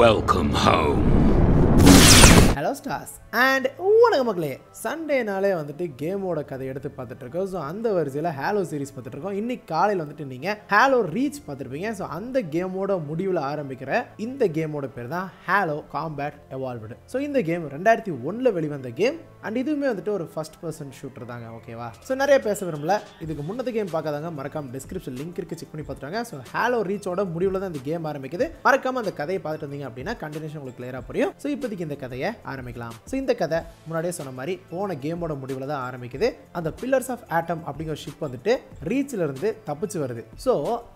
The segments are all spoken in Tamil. Welcome home. Hello stars and welcome back. Sunday நாளே வந்துட்டு கேமோட கதை எடுத்து பார்த்துட்டு இருக்கோம். சோ அந்த வரிசையில ஹாலோ சீரிஸ் பார்த்துட்டு இருக்கோம். இன்னைக்கு காலையில வந்துட்டு நீங்க ஹாலோ ரீச் பார்த்திருப்பீங்க. சோ அந்த கேமோட முடிவுல ஆரம்பிக்கிற இந்த கேமோட பேர் தான் ஹாலோ காம்பேட் எவால்வ்ட். சோ இந்த கேம் 2001ல வெளிவந்த கேம் and இதுமே வந்துட்டு ஒரு ஃபர்ஸ்ட் पर्सन ஷூட்டர் தாங்க. ஓகேவா? சோ நிறைய பேச விரும்பல. இதுக்கு முன்னத்த கேம் பார்க்காதவங்க மறக்காம டிஸ்கிரிப்ஷன் லிங்க் இருக்கு, செக் பண்ணி பாத்துறாங்க. சோ ஹாலோ ரீச்சோட முடிவுல தான் இந்த கேம் ஆரம்பிக்குது. மறக்காம அந்த கதையை பார்த்துட்டு இருந்தீங்க அப்படினா கண்டினியூஷன் உங்களுக்கு கிளியரா புரியும். சோ இப்போதைக்கு இந்த கதையை ஆரம்பிக்கலாம். சோ இந்த கதை முன்னாடியே சொன்ன மாதிரி போன கேமோட முடிவுல தான் ஆரம்பிக்குது. அந்த பில்லர்ஸ் ஆஃப் ஆட்டம் அப்படிங்கிற ஷிப் வந்துட்டு ரீச்ல இருந்து தப்பிச்சு வருது. சோ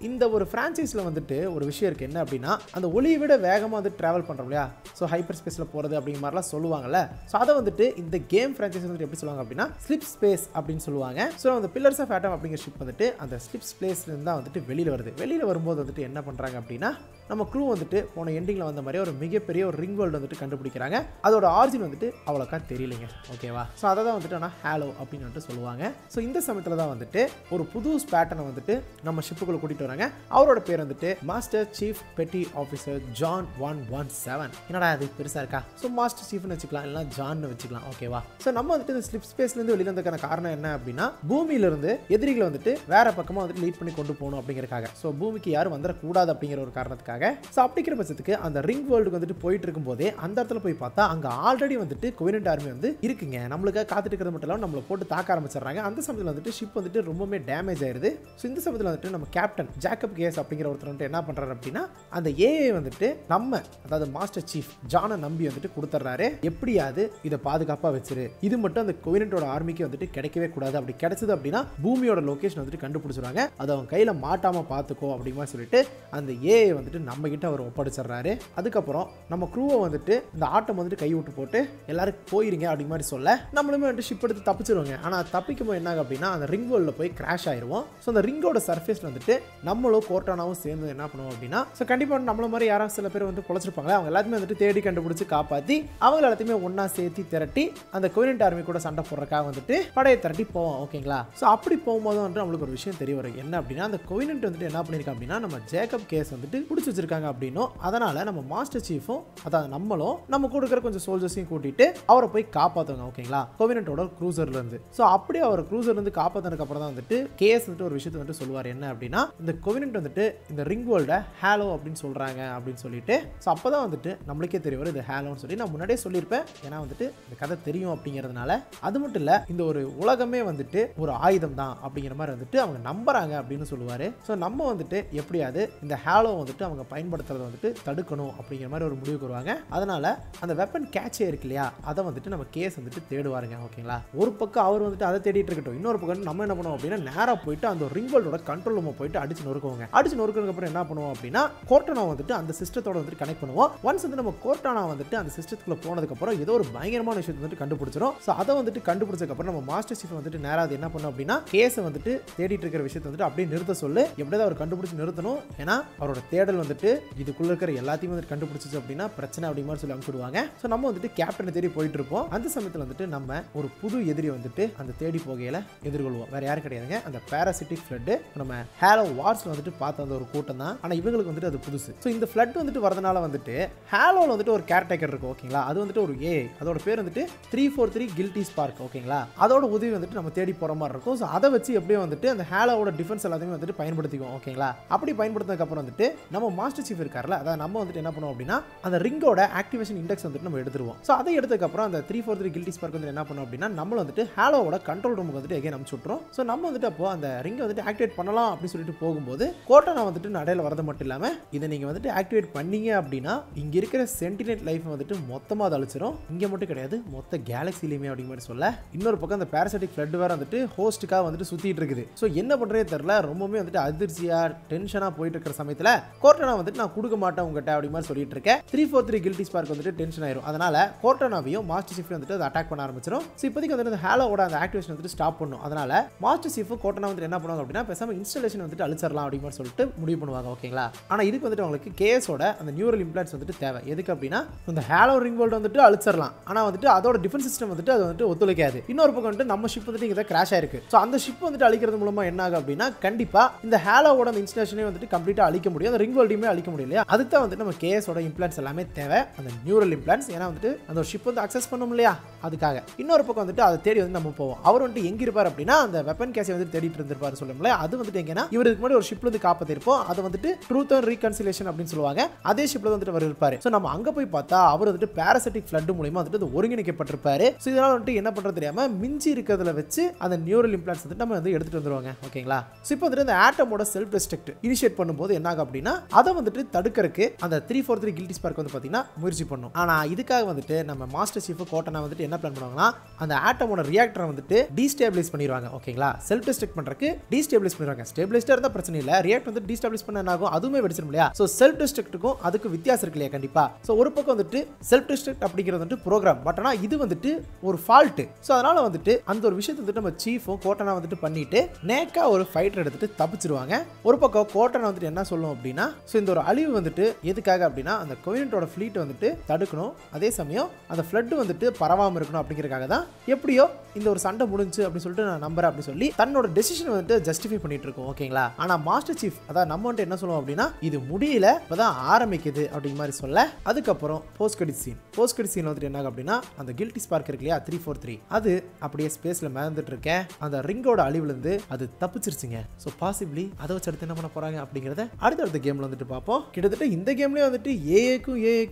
இந்த ஒரு பிரான்சைஸ்ல வந்துட்டு ஒரு விஷயம் இருக்கு, என்ன அப்படின்னா அந்த ஒளியை விட வேகமா வந்து டிராவல் பண்றோம் இல்லையா, சோ ஹைப்பர் ஸ்பேஸ்ல போறது அப்படிங்கிற மாதிரிலாம் சொல்லுவாங்கல்ல. சோ அதை வந்துட்டு இந்த கேம் பிரான்சைஸ் வந்துட்டு எப்படி சொல்லுவாங்க அப்படின்னா ஸ்லிப் ஸ்பேஸ் அப்படின்னு சொல்லுவாங்க. சோ அந்த பில்லர்ஸ் ஆஃப் ஆட்டம் அப்படிங்கிற ஷிப் வந்துட்டு அந்த ஸ்லிப் ஸ்பேஸ்ல இருந்து தான் வந்துட்டு வெளியில வருது. வெளியில வரும்போது வந்துட்டு என்ன பண்றாங்க அப்படின்னா நம்ம க்ரூ வந்துட்டு போன எண்டிங்ல வந்த மாதிரி ஒரு மிகப்பெரிய ஒரு ரிங் வேர்ல்டு வந்துட்டு கண்டுபிடிக்கிறாங்க. அதோட ஆரிஜின் வந்துட்டு அவ்வளோக்கா தெரியலைங்க. ஓகேவா? ஸோ அதை தான் வந்துட்டு ஆனால் ஹாலோ அப்படின்னு வந்துட்டு சொல்லுவாங்க. ஸோ இந்த சமயத்தில் தான் வந்துட்டு ஒரு புது ஸ்பார்டனை வந்துட்டு நம்ம ஷிப்புக்குள்ள கூட்டிட்டு வராங்க. அவரோட பேர் வந்துட்டு master chief petty officer John 117. என்னடா அது பெருசா இருக்கா? ஸோ மாஸ்டர் சீஃப்னு வச்சுக்கலாம், இல்லைனா ஜான்னு வச்சுக்கலாம். ஓகேவா? ஸோ நம்ம வந்துட்டு இந்த ஸ்லிப் ஸ்பேஸ்லேருந்து வெளியில் வந்ததுக்கான காரணம் என்ன அப்படின்னா பூமியிலிருந்து எதிரிகளை வந்துட்டு வேற பக்கமாக வந்துட்டு லீட் பண்ணி கொண்டு போகணும் அப்படிங்கிறக்காக. ஸோ பூமிக்கு யாரும் வந்துடக்கூடாது அப்படிங்கிற ஒரு காரணத்துக்காக. ஸோ அப்படிங்கிற பட்சத்துக்கு அந்த ரிங் வேர்ல்டுக்கு வந்துட்டு போயிட்டு இருக்கும்போதே அந்த இடத்துல போய் பார்த்தா அங்க ஆல்ரெடி வந்துட்டு கோவெனன்ட் ஆர்மி வந்து இருக்குங்க. நம்மளுக்கு காத்துட்டு இருக்கிறது மட்டும் இல்லாமல் நம்மளை போட்டு தாக்க ஆரம்பிச்சிடறாங்க. அந்த சமயத்தில் வந்துட்டு ஷிப் வந்துட்டு ரொம்பவே டேமேஜ் ஆயிடுது. ஸோ இந்த சமயத்தில் வந்துட்டு நம்ம கேப்டன் ஜேக்கப் கேஸ் அப்படிங்கிற ஒருத்தர் வந்துட்டு என்ன பண்ணுறாரு அப்படின்னா அந்த ஏஐ வந்துட்டு நம்ம அதாவது மாஸ்டர் சீஃப் ஜானை நம்பி வந்துட்டு கொடுத்துட்றாரு. எப்படியாவது இதை பாதுகாப்பாக வச்சிரு, இது மட்டும் அந்த கோவெனன்ட்டோட ஆர்மிக்கு வந்துட்டு கிடைக்கவே கூடாது, அப்படி கிடைச்சது அப்படின்னா பூமியோட லொக்கேஷன் வந்துட்டு கண்டுபிடிச்சிடுவாங்க, அது அவன் கையில் மாட்டாமல் பார்த்துக்கோ அப்படிமா சொல்லிட்டு அந்த ஏஐ வந்துட்டு நம்ம கிட்ட அவர் ஒப்படைச்சிடுறாரு. அதுக்கப்புறம் நம்ம க்ரூவை வந்துட்டு இந்த ஆட்டம் வந்துட்டு கை விட்டு போட்டு எல்லாரும் போயிருங்க அப்படிங்கிற மாதிரி சொல்ல நம்மளுமே வந்துட்டு ஷிப் எடுத்து தப்பிச்சிருவாங்க. ஆனால் தப்பிக்கும் போது என்ன ஆகும் அப்படின்னா அந்த ரிங் வேர்ல்டில் போய் கிராஷ் ஆயிடுவோம். ஸோ அந்த ரிங்கோட சர்ஃபேஸ் வந்துட்டு நம்மளும் கோர்ட்டானாவும் சேர்ந்து என்ன பண்ணுவோம் அப்படின்னா ஸோ கண்டிப்பாக நம்மள மாதிரி யாராவது சில பேர் வந்து பொழைச்சிருப்பாங்களே, அவங்க எல்லாத்தையுமே வந்துட்டு தேடி கண்டுபிடிச்சி காப்பாற்றி அவங்க எல்லாத்தையுமே ஒன்றா சேர்த்து திரட்டி அந்த கோவெனன்ட் ஆர்மி கூட சண்டை போடுறக்காக வந்துட்டு படையை திரட்டி போவோம். ஓகேங்களா? ஸோ அப்படி போகும்போது வந்துட்டு நம்மளுக்கு ஒரு விஷயம் தெரிய வரும், என்ன அப்படின்னா அந்த கோவெனன்ட் வந்துட்டு என்ன பண்ணியிருக்கா அப்படின்னா நம்ம ஜேக்கப் கேஸ் வந்துட்டு பிடிச்சி வச்சிருக்காங்க அப்படின்னும் அதனால நம்ம மாஸ்டர் சீஃபும் அதாவது நம்மளும் நம்ம கொடுக்குற கொஞ்சம் சோல்ஜர்ஸையும் கூட்டிட்டு அவரை போய் காப்பாற்றுவாங்க. ஓகேங்களா? கோவெனன்ட்டோட க்ரூசர்ல இருந்து. ஸோ அப்படியே அவர் க்ரூசர்ல இருந்து காப்பாற்றினதுக்கு அப்புறம் தான் வந்துட்டு கேஸ் வந்துட்டு ஒரு விஷயத்தை வந்துட்டு சொல்லுவார், என்ன அப்படின்னா இந்த கோவெனன்ட் வந்துட்டு இந்த ரிங் வேர்ல்டை ஹாலோ அப்படின்னு சொல்றாங்க அப்படின்னு சொல்லிட்டு. ஸோ அப்போதான் வந்துட்டு நம்மளுக்கே தெரிய வரும் இது ஹாலோன்னு சொல்லி. நான் முன்னாடியே சொல்லியிருப்பேன், ஏன்னா வந்துட்டு இந்த கதை தெரியும் அப்படிங்கிறதுனால. அது மட்டும் இல்லை, இந்த ஒரு உலகமே வந்துட்டு ஒரு ஆயுதம் தான் அப்படிங்கிற மாதிரி வந்துட்டு அவங்க நம்புறாங்க அப்படின்னு சொல்லுவார். ஸோ நம்ம வந்துட்டு எப்படியாவது இந்த ஹாலோ வந்துட்டு அவங்க பயன்படுத்துறதை வந்துட்டு தடுக்கணும் அப்படிங்கிற மாதிரி ஒரு முடிவுக்கு வருவாங்க. அதனால அந்த வெப்பன் கேட்சே இருக்கு இல்லையா, அதை வந்துட்டு நம்ம கேஸ் வந்துட்டு தேடுவாருங்க. ஓகேங்களா? ஒரு பக்கம் அவர் வந்துட்டு அதை தேடிட்டு இருக்கட்டும், இன்னொரு பக்கம் நம்ம என்ன பண்ணுவோம் அப்படின்னா நேராக போயிட்டு அந்த ரிங் வேர்ல்டோட கண்ட்ரோல் ரூமை போயிட்டு அடிச்சு நொறுக்குவாங்க. அடிச்சு நொறுக்கிறதுக்கு அப்புறம் என்ன பண்ணுவோம் அப்படின்னா கோர்ட்டானா வந்துட்டு அந்த சிஸ்டத்தோட வந்துட்டு கனெக்ட் பண்ணுவோம். ஒன்ஸ் வந்து நம்ம கோர்ட்டானா வந்துட்டு அந்த சிஸ்டத்துக்குள்ள போனதுக்கப்புறம் ஏதோ ஒரு பயங்கரமான விஷயத்தை வந்துட்டு கண்டுபிடிச்சிடும். ஸோ அதை வந்துட்டு கண்டுபிடிச்சதுக்கப்புறம் நம்ம மாஸ்டர் சீஃப் வந்துட்டு நேராக என்ன பண்ணும் அப்படின்னா கேஸை வந்துட்டு தேடிட்டு இருக்கிற விஷயத்தை வந்துட்டு அப்படியே நிறுத்த சொல்லு, எப்படியாவது அவர் கண்டுபிடிச்சி நிறுத்தணும், ஏன்னா அவரோட தேடல் வந்துட்டு இதுக்குள்ள இருக்கிற எல்லாத்தையும் வந்துட்டு கண்டுபிடிச்சிச்சு அப்படின்னா பிரச்சனை அப்படிங்கிற மாதிரி சொல்லி அனுப்பிடுவாங்க. ஸோ நம்ம வந்துட்டு கேப்டனை தேடி போயிட்டு இருப்போம். அந்த சமயத்தில் வந்துட்டு நம்ம ஒரு புது எதிரி வந்துட்டு அந்த தேடி போகையில் எதிர்கொள்வோம். வேற யாரும் கிடையாதுங்க, அந்த பேராசிட்டிக் ஃப்ளட். நம்ம ஹாலோ வார்ஸ்ல வந்துட்டு பார்த்த அந்த ஒரு கூட்டம் தான், ஆனால் இவங்களுக்கு வந்துட்டு அது புதுசு. ஸோ இந்த ஃப்ளட் வந்துட்டு வரதுனால வந்துட்டு ஹாலோவில் வந்துட்டு ஒரு கேர்டேக்கர் இருக்கும். ஓகேங்களா? அது வந்துட்டு ஒரு ஏஐ, அதோட பேர் வந்துட்டு 343 கில்டி ஸ்பார்க். ஓகேங்களா? அதோட உதவி வந்துட்டு நம்ம தேடி போற மாதிரி இருக்கும். ஸோ அதை வச்சு எப்படியும் வந்துட்டு அந்த ஹாலோவோட டிஃபென்ஸ் எல்லாத்தையுமே வந்துட்டு பயன்படுத்திக்குவோம். ஓகேங்களா? அப்படி பயன்படுத்தினதுக்கு அப்புறம் வந்துட்டு நம்ம மாஸ்டர் சீஃப் இருக்கார்ல, அதாவது நம்ம வந்துட்டு என்ன பண்ணுவோம் அப்படின்னா அந்த ரிங்கோட ஆக்டிவேஷன் இண்டெக்ஸ் வந்துட்டு நம்ம எடுத்துருவோம். ஸோ அதை எடுத்ததுக்கப்புறம் அந்த 343 கில்டி ஸ்பார்க் வந்து என்ன பண்ணும் அப்படின்னா நம்மள வந்துட்டு ஹாலோவோட கண்ட்ரோல் ரூமுக்கு வந்துட்டு எகைன் அனுப்பிச்சு விட்டுரும். ஸோ நம்ம வந்துட்டு அப்போ அந்த ரிங்கை வந்துட்டு ஆக்டிவேட் பண்ணலாம் அப்படின்னு சொல்லிட்டு போகும்போது கோர்ட்டானா வந்துட்டு நடையில் வரது மட்டும் இல்லாமல் இதை நீங்கள் வந்துட்டு ஆக்டிவேட் பண்ணீங்க அப்படின்னா இங்கே இருக்கிற சென்டினெட் லைஃப் வந்துட்டு மொத்தமாக அழிச்சிடும், இங்கே மட்டும் கிடையாது மொத்த கேலக்சிலையுமே அப்படிங்கிற மாதிரி சொல்ல. இன்னொரு பக்கம் அந்த பேராசிட்டிக் ஃப்ளட் வேற வந்துட்டு ஹோஸ்ட்டுக்காக வந்துட்டு சுற்றிட்டு இருக்குது. ஸோ என்ன பண்ணுறதே தெரில, ரொம்பவே வந்துட்டு அதிர்ச்சியாக டென்ஷனாக போயிட்டு இருக்கிற சமயத்தில் கோர்ட்டானா வந்துட்டு நான் கொடுக்க மாட்டேன் உங்ககிட்ட அப்படிங்கிற மாதிரி சொல்லிட்டு இருக்கேன். 343 கில்டி ஸ்பார்க் வந்துட்டு டென்ஷன் ஆயிரும். அதனால கோர்ட்டானாவையும் மாஸ்டர் சீஃப் வந்துட்டு அட்டாக் பண்ண ஆரம்பிச்சிடும். ஸோ இப்போதைக்கு வந்துட்டு ஹாலோவோட அந்த ஆக்டிவேஷன் வந்துட்டு ஸ்டாப் பண்ணும். அதனால மாஸ்டர் சீஃப் கோர்ட்டானா வந்துட்டு என்ன பண்ணுவாங்க அப்படின்னா பேசாம இன்ஸ்டாலேஷன் வந்துட்டு அழிச்சிடலாம் அப்படிங்கிற சொல்லிட்டு முடிவு பண்ணுவாங்க. ஓகேங்களா? ஆனால் இதுக்கு வந்துட்டு அவங்களுக்கு கேஸோட அந்த நியூரல் இம்ப்ளான்ட்ஸ் வந்துட்டு தேவை. எதுக்கு அப்படின்னா இந்த ஹாலோ ரிங் வேர்ல்டு வந்துட்டு அழிச்சிடலாம், ஆனால் வந்துட்டு அதோட டிஃபென்ஸ் சிஸ்டம் வந்துட்டு அது வந்துட்டு ஒத்துழைக்காது. இன்னொரு பக்கம் வந்துட்டு நம்ம ஷிப் வந்துட்டு இங்கே கிராஷ் ஆயிருக்கு. ஸோ அந்த ஷிப் வந்துட்டு அழிக்கிறது மூலமா என்ன ஆகும் அப்படின்னா கண்டிப்பா இந்த ஹாலோவோட அந்த இன்ஸ்டாலேஷனே வந்துட்டு கம்ப்ளீட்டா அழிக்க முடியும், அந்த ரிங் வேர்ல்டு யாரையுமே அழிக்க முடியும் இல்லையா. அதுக்கு தான் வந்து நம்ம கேஸோட இம்ப்ளான்ஸ் எல்லாமே தேவை, அந்த நியூரல் இம்ப்ளான்ஸ். ஏன்னா வந்துட்டு அந்த ஒரு ஷிப் வந்து அக்சஸ் பண்ணோம் இல்லையா, அதுக்காக. இன்னொரு பக்கம் வந்துட்டு அதை தேடி வந்து நம்ம போவோம். அவர் வந்துட்டு எங்க இருப்பார் அப்படின்னா அந்த வெப்பன் கேஸை வந்து தேடிட்டு இருந்திருப்பாரு சொல்லுங்களேன். அது வந்துட்டு எங்கன்னா இவருக்கு முன்னாடி ஒரு ஷிப்ல வந்து காப்பாத்தி இருப்போம், அதை வந்துட்டு ட்ரூத் அண்ட் ரீகன்சிலேஷன் அப்படின்னு சொல்லுவாங்க. அதே ஷிப்ல வந்துட்டு அவர் இருப்பாரு. ஸோ நம்ம அங்க போய் பார்த்தா அவர் வந்துட்டு பேராசிட்டிக் ஃபிளட் மூலியமா வந்துட்டு ஒருங்கிணைக்கப்பட்டிருப்பாரு. ஸோ இதனால வந்துட்டு என்ன பண்றது தெரியாம மிஞ்சி இருக்கிறதுல வச்சு அந்த நியூரல் இம்ப்ளான்ஸ் வந்துட்டு நம்ம வந்து எடுத்துட்டு வந்துருவாங்க. ஓகேங்களா. ஸோ இப்போ வந்துட்டு அந்த ஆட்டமோட செல்ஃப் டிஸ்ட்ரக்ட் இனிஷியேட் பண்ணும்போது என்ன ஆகும் அப்படின்னா அதை வந்துட்டு தடுக்கிறதுக்கு அந்த 343 கில்டி ஸ்பார்க் வந்து பார்த்தீங்கன்னா முயற்சி பண்ணும். ஆனால் இதுக்காக வந்துட்டு நம்ம மாஸ்டர் சீஃப் கோட்டனா வந்துட்டு என்ன பிளான் பண்ணுவாங்கன்னா அந்த ஆட்டமோட ரியாக்டரை வந்துட்டு டீஸ்டேபிளைஸ் பண்ணிடுவாங்க. ஓகேங்களா. செல்ஃப் டிஸ்ட்ரக்ட் பண்றதுக்கு டீஸ்டேபிளைஸ் பண்ணிடுவாங்க. ஸ்டேபிளைஸ்டா இருந்தால் பிரச்சனை இல்லை, ரியாக்டர் வந்து டீஸ்டேபிளைஸ் பண்ண என்ன ஆகும், அதுவுமே வெடிச்சிடும் இல்லையா. ஸோ செல்ஃப் டிஸ்ட்ரக்ட்டுக்கும் அதுக்கு வித்தியாசம் இருக்கு இல்லையா கண்டிப்பா. ஸோ ஒரு பக்கம் வந்துட்டு செல்ஃப் டிஸ்ட்ரக்ட் அப்படிங்கிறது வந்துட்டு ப்ரோக்ராம், பட் ஆனால் இது வந்துட்டு ஒரு ஃபால்ட்டு. ஸோ அதனால வந்துட்டு அந்த ஒரு விஷயத்தை வந்துட்டு நம்ம சீஃபும் கோட்டனா வந்துட்டு பண்ணிட்டு நேக்கா ஒரு ஃபைட்டர் எடுத்துட்டு தப்பிச்சிருவாங்க. ஒரு பக்கம் கோட்டனா வந்துட்டு என்ன சொல்லும் அப்படின்னா இந்த ஒரு அழிவு வந்துட்டு எதுக்காக அப்படின்னா அந்த கோவெனன்ட்டோட ஃப்ளீட் வந்துட்டு தடுக்கணும், அதே சமயம் அந்த ஃப்ளட் வந்துட்டு பரவாமல் இருக்கணும் அப்படிங்கிறதுக்காக தான். எப்படியோ இந்த ஒரு சண்டை முடிஞ்சு அப்படின்னு சொல்லிட்டு நான் நம்புறேன் அப்படின்னு சொல்லி தன்னோட டெசிஷன் வந்துட்டு ஜஸ்டிஃபை பண்ணிட்டு இருக்கோம். ஓகேங்களா. ஆனால் மாஸ்டர் சீஃப் அதான் நம்ம வந்துட்டு என்ன சொல்லுவோம் அப்படின்னா இது முடியல, இப்பதான் ஆரம்பிக்குது அப்படிங்கிற மாதிரி சொல்ல. அதுக்கப்புறம் post credit scene. Post credit scene வந்துட்டு என்ன அப்படின்னா அந்த கில்டி ஸ்பார்க் இருக்கு இல்லையா 343, அது அப்படியே ஸ்பேஸ்ல மிதந்துட்டு இருக்கேன். அந்த ரிங்கோட அழிவுல இருந்து அது தப்பிச்சிருச்சுங்க. ஸோ பாசிபிளி அதை வச்சு அடுத்து என்ன பண்ண போறாங்க அப்படிங்கிறத அடுத்தடுத்த கேம்ல வந்துட்டு பார்ப்போம். கிட்டத்தட்ட இந்த கேம்லயே வந்துட்டு ஏஏக்கும்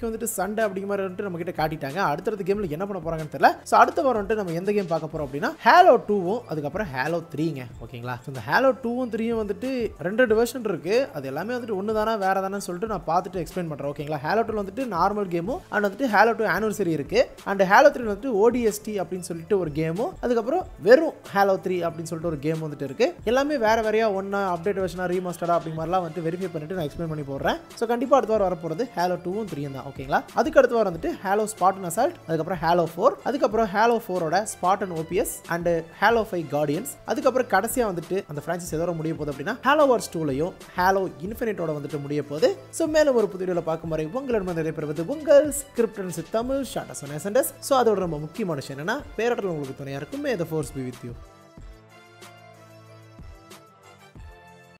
வந்துட்டு சண்டை அப்படிங்கிற மாதிரி வந்துட்டு நம்ம கிட்ட காட்டிட்டாங்க. அடுத்தடுத்த கேம்ல என்ன பண்ண போறாங்கன்னு தெரியல. ஸோ அடுத்த வாரம் வந்துட்டு நம்ம எந்த கேம் பார்க்க போறோம் அப்படின்னா ஹேலோ 2வும் அதுக்கப்புறம் ஹேலோ 3ங்க. ஓகேங்களா. இந்த ஹேலோ 2வும் 3யும் வந்துட்டு ரெண்டு வெர்ஷன் இருக்கு. அது எல்லாமே வந்துட்டு ஒன்று தானே வேற தானே சொல்லிட்டு நான் பார்த்துட்டு எக்ஸ்பிளைன் பண்றேன். ஓகேங்களா. ஹேலோ 2 வந்துட்டு நார்மல் கேமும் அண்ட் வந்துட்டு ஹேலோ 2 ஆனிவர்சரி இருக்கு, அண்ட் ஹேலோ 3 வந்துட்டு ODST அப்படின்னு சொல்லிட்டு ஒரு கேமும் அதுக்கப்புறம் வெறும் ஹேலோ 3 அப்படின்னு சொல்லிட்டு ஒரு கேம் வந்துட்டு இருக்கு. எல்லாமே வேற வேறையா ஒன்னா அப்டேட் வெர்ஷனா ரீமாஸ்டரா அப்படி மாதிரிலாம் வந்து வெரிஃபை பண்ணிட்டு நான் எக்ஸ்பிளைன் பண்ணி போடுறேன். ஸோ கண்டிப்பாக அடுத்த வாரம் வரப்போகிறது ஹேலோ 2வும் 3யும் தான். ஓகேங்களா. அதுக்கு அடுத்த வாரம் வந்துட்டு ஹேலோ ஸ்பார்டன் அசால்ட், அதுக்கப்புறம் ஹேலோ 4, அதுக்கப்புறம் ஹேலோ 4ரோட Spartan OPS and Halo 5 Guardians, அதுக்கப்புறம் கடைசியாக வந்துட்டு அந்த ஃப்ரான்சைஸ் எதோட முடிய போகுது அப்படின்னா ஹேலோ வார்ஸ் 2லையும் ஹேலோ இன்ஃபினிட்டோட வந்துட்டு முடிய போகுது. ஸோ மேலும் ஒரு புது வீடியோவில் பார்க்கும் வரை உங்களிடம் நிறைவேறுவது உங்கள் ஸ்கிரிப்ட் தமிழ் ஷார்ட். ஸோ அதோட ரொம்ப முக்கியமான விஷயம் என்னன்னா பேரட்டல் உங்களுக்கு துணையாக இருக்கும். May the force be with you.